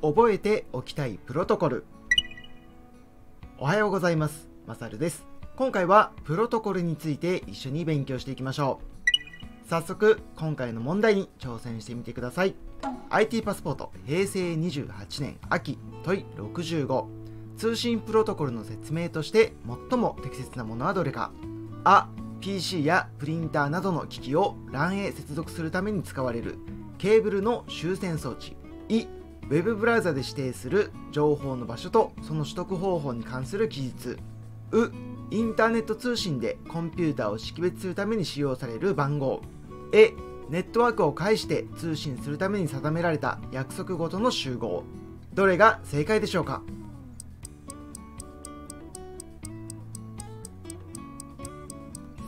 覚えておきたいプロトコル。おはようございます。まさるです。今回はプロトコルについて一緒に勉強していきましょう。早速今回の問題に挑戦してみてください。 IT パスポート平成28年秋問い65、通信プロトコルの説明として最も適切なものはどれか。あ、PC やプリンターなどの機器を LAN へ接続するために使われるケーブルの集線装置。い、ウェブブラウザで指定する情報の場所とその取得方法に関する記述。う、インターネット通信でコンピューターを識別するために使用される番号。え、ネットワークを介して通信するために定められた約束ごとの集合。どれが正解でしょうか。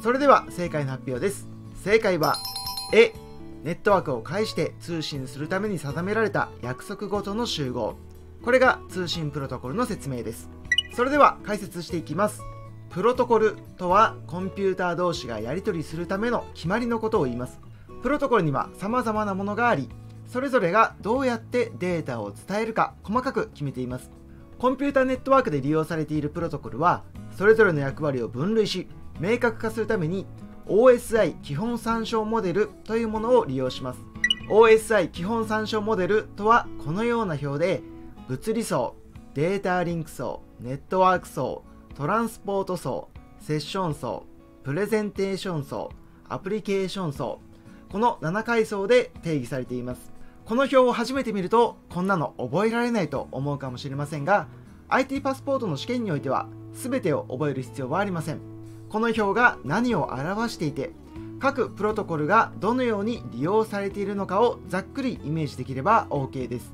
それでは正解の発表です。正解は A、 ネットワークを介して通信するために定められた約束ごとの集合。これが通信プロトコルの説明です。それでは解説していきます。プロトコルとはコンピューター同士がやり取りするための決まりのことを言います。プロトコルには様々なものがあり、それぞれがどうやってデータを伝えるか細かく決めています。コンピューターネットワークで利用されているプロトコルはそれぞれの役割を分類し明確化するために OSI 基本参照モデルというものを利用します。 OSI 基本参照モデルとはこのような表で、物理層、データリンク層、ネットワーク層、トランスポート層、セッション層、プレゼンテーション層、アプリケーション層、この7階層で定義されています。この表を初めて見るとこんなの覚えられないと思うかもしれませんが、 IT パスポートの試験においては全てを覚える必要はありません。この表が何を表していて、各プロトコルがどのように利用されているのかをざっくりイメージできれば OK です。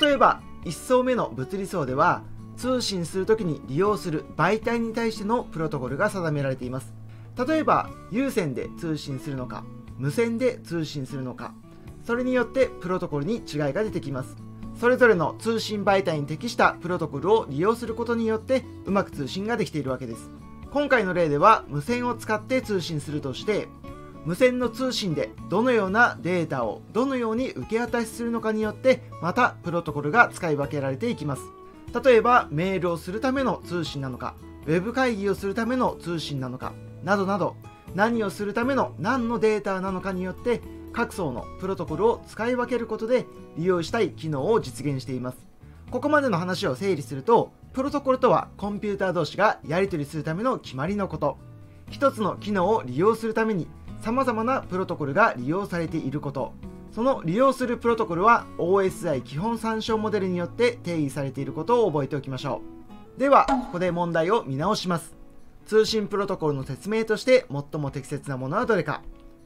例えば1層目の物理層では通信するときに利用する媒体に対してのプロトコルが定められています。例えば有線で通信するのか、無線で通信するのか、それによってプロトコルに違いが出てきます。それぞれの通信媒体に適したプロトコルを利用することによってうまく通信ができているわけです。今回の例では無線を使って通信するとして、無線の通信でどのようなデータをどのように受け渡しするのかによってまたプロトコルが使い分けられていきます。例えばメールをするための通信なのか、ウェブ会議をするための通信なのかなどなど、何をするための何のデータなのかによって各層のプロトコルを使い分けることで利用したい機能を実現しています。ここまでの話を整理すると、プロトコルとはコンピューター同士がやり取りするための決まりのこと。一つの機能を利用するために様々なプロトコルが利用されていること。その利用するプロトコルは OSI 基本参照モデルによって定義されていることを覚えておきましょう。ではここで問題を見直します。通信プロトコルの説明として最も適切なものはどれか。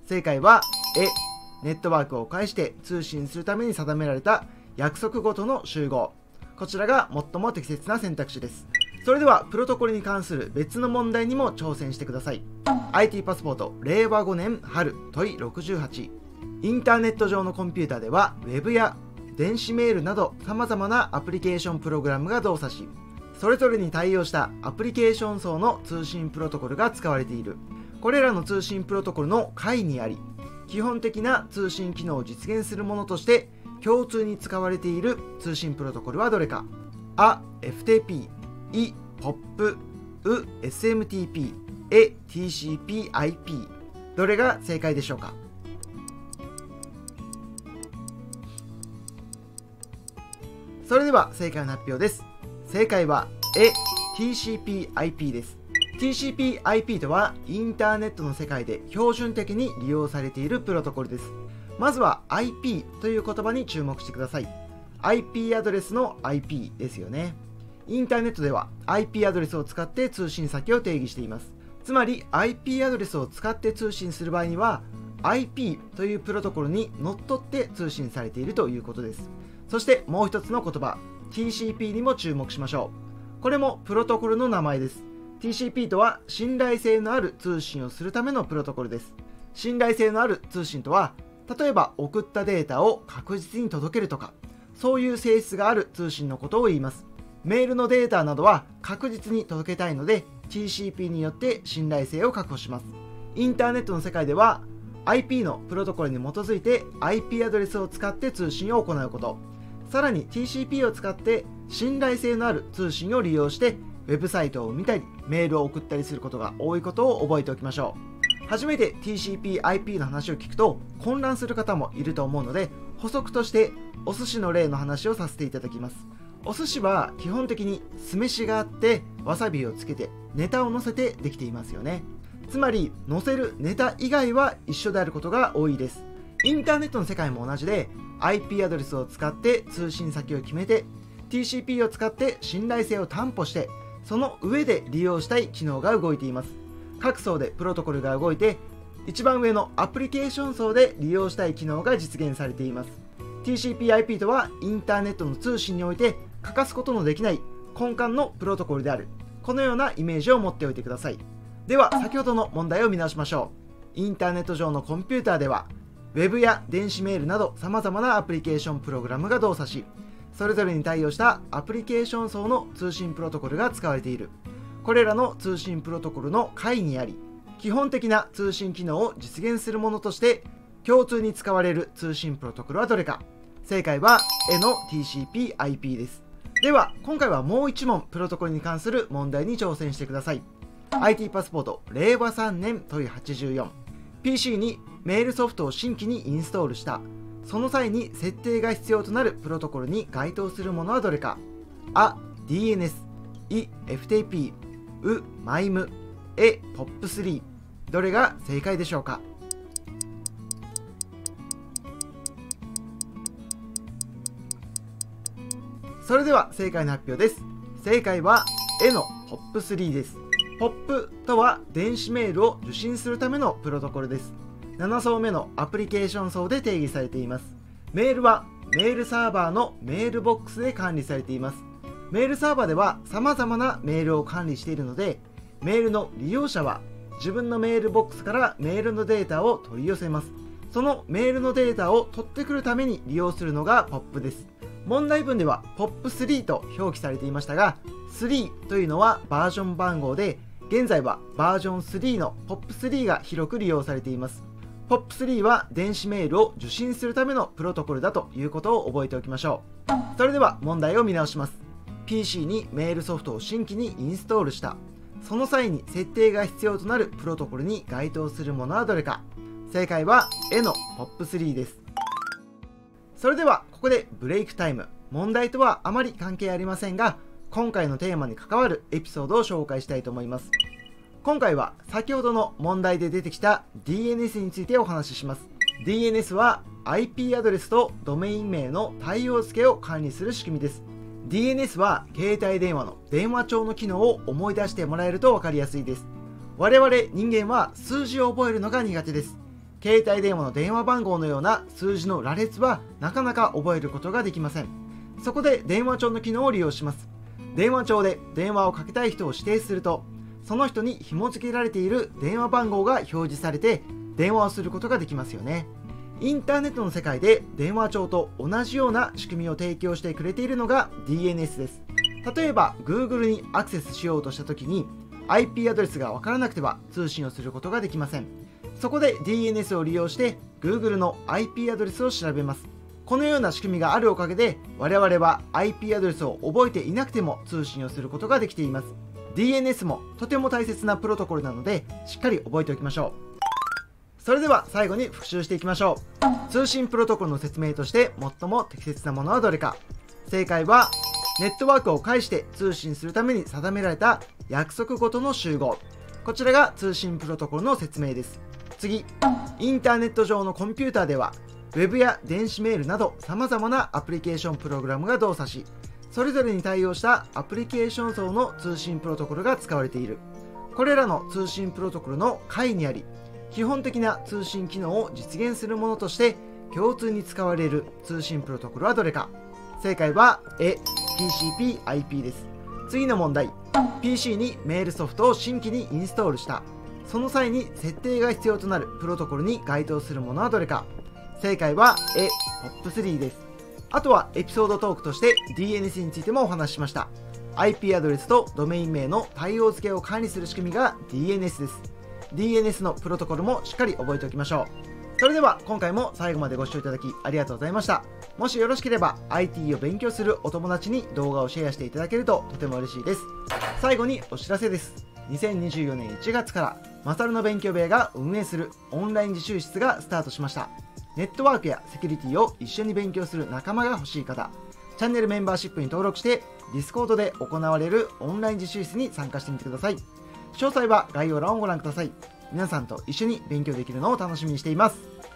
正解は A、 ネットワークを介して通信するために定められた約束ごとの集合。こちらが最も適切な選択肢です。それではプロトコルに関する別の問題にも挑戦してください。 IT パスポート令和5年春問い68、インターネット上のコンピュータでは Web や電子メールなど様々なアプリケーションプログラムが動作し、それぞれに対応したアプリケーション層の通信プロトコルが使われている。これらの通信プロトコルの下位にあり、基本的な通信機能を実現するものとして共通に使われている通信プロトコルはどれか。あ、 FTP、 い、 POP、 う、 SMTP、 え、 TCP/IP。 どれが正解でしょうか。それでは正解の発表です。正解は え、 TCP/IP です。 TCP/IP とはインターネットの世界で標準的に利用されているプロトコルです。まずは IP という言葉に注目してください。 IP アドレスの IP ですよね。インターネットでは IP アドレスを使って通信先を定義しています。つまり IP アドレスを使って通信する場合には IP というプロトコルにのっとって通信されているということです。そしてもう一つの言葉 TCP にも注目しましょう。これもプロトコルの名前です。 TCP とは信頼性のある通信をするためのプロトコルです。信頼性のある通信とは例えば送ったデータを確実に届けるとか、そういう性質がある通信のことを言います。メールのデータなどは確実に届けたいので TCP によって信頼性を確保します。インターネットの世界では IP のプロトコルに基づいて IP アドレスを使って通信を行うこと、さらに TCP を使って信頼性のある通信を利用してウェブサイトを見たりメールを送ったりすることが多いことを覚えておきましょう。初めて TCP/IP の話を聞くと混乱する方もいると思うので、補足としてお寿司の例の話をさせていただきます。お寿司は基本的に酢飯があってわさびをつけてネタを乗せてできていますよね。つまり載せるネタ以外は一緒であることが多いです。インターネットの世界も同じで IP アドレスを使って通信先を決めて TCP を使って信頼性を担保して、その上で利用したい機能が動いています。各層でプロトコルが動いて、一番上のアプリケーション層で利用したい機能が実現されています。 TCP/IP とはインターネットの通信において欠かすことのできない根幹のプロトコルである、このようなイメージを持っておいてください。では先ほどの問題を見直しましょう。インターネット上のコンピューターでは Web や電子メールなどさまざまなアプリケーションプログラムが動作し、それぞれに対応したアプリケーション層の通信プロトコルが使われている。これらの通信プロトコルの下位にあり、基本的な通信機能を実現するものとして共通に使われる通信プロトコルはどれか。正解は A の TCP/IP です。では今回はもう1問プロトコルに関する問題に挑戦してください。IT パスポート令和3年問い84、 PC にメールソフトを新規にインストールした、その際に設定が必要となるプロトコルに該当するものはどれか。あ DNS、 い FTP、 う MIME、 え POP3、 どれが正解でしょうか。それでは正解の発表です。正解は A の POP3 です。POP とは電子メールを受信するためのプロトコルです。7層目のアプリケーション層で定義されています。メールはメールサーバーのメールボックスで管理されています。メールサーバーでは様々なメールを管理しているので、メールの利用者は自分のメールボックスからメールのデータを取り寄せます。そのメールのデータを取ってくるために利用するのが POP です。問題文では POP3 と表記されていましたが、3というのはバージョン番号で、現在はバージョン3の POP3 が広く利用されています。 POP3 は電子メールを受信するためのプロトコルだということを覚えておきましょう。それでは問題を見直します。 PC にメールソフトを新規にインストールした、その際に設定が必要となるプロトコルに該当するものはどれか。正解は A の POP3 です。それではここでブレイクタイム。問題とはあまり関係ありませんが、今回のテーマに関わるエピソードを紹介したいと思います。今回は先ほどの問題で出てきた DNS についてお話しします。DNS は IP アドレスとドメイン名の対応付けを管理する仕組みです。DNS は携帯電話の電話帳の機能を思い出してもらえると分かりやすいです。我々人間は数字を覚えるのが苦手です。携帯電話の電話番号のような数字の羅列はなかなか覚えることができません。そこで電話帳の機能を利用します。電話帳で電話をかけたい人を指定すると、その人に紐付けられている電話番号が表示されて電話をすることができますよね。インターネットの世界で電話帳と同じような仕組みを提供してくれているのが DNS です。例えば Google にアクセスしようとした時に IP アドレスが分からなくては通信をすることができません。そこで DNS を利用して Google の IP アドレスを調べます。このような仕組みがあるおかげで、我々は IP アドレスを覚えていなくても通信をすることができています。 DNS もとても大切なプロトコルなので、しっかり覚えておきましょう。それでは最後に復習していきましょう。通信プロトコルの説明として最も適切なものはどれか。正解はネットワークを介して通信するために定められた約束ごとの集合、こちらが通信プロトコルの説明です。次、インターネット上のコンピューターでは Web や電子メールなどさまざまなアプリケーションプログラムが動作し、それぞれに対応したアプリケーション層の通信プロトコルが使われている。これらの通信プロトコルの下位にあり、基本的な通信機能を実現するものとして共通に使われる通信プロトコルはどれか。正解は A、TCP/IP です。次の問題、 PC にメールソフトを新規にインストールした、その際に設定が必要となるプロトコルに該当するものはどれか。正解は A、POP3 です。あとはエピソードトークとして DNS についてもお話ししました。 IP アドレスとドメイン名の対応付けを管理する仕組みが DNS です。 DNS のプロトコルもしっかり覚えておきましょう。それでは今回も最後までご視聴いただきありがとうございました。もしよろしければ IT を勉強するお友達に動画をシェアしていただけるととても嬉しいです。最後にお知らせです。2024年1月からマサルの勉強部屋が運営するオンライン自習室がスタートしました。ネットワークやセキュリティを一緒に勉強する仲間が欲しい方、チャンネルメンバーシップに登録してDiscordで行われるオンライン自習室に参加してみてください。詳細は概要欄をご覧ください。皆さんと一緒に勉強できるのを楽しみにしています。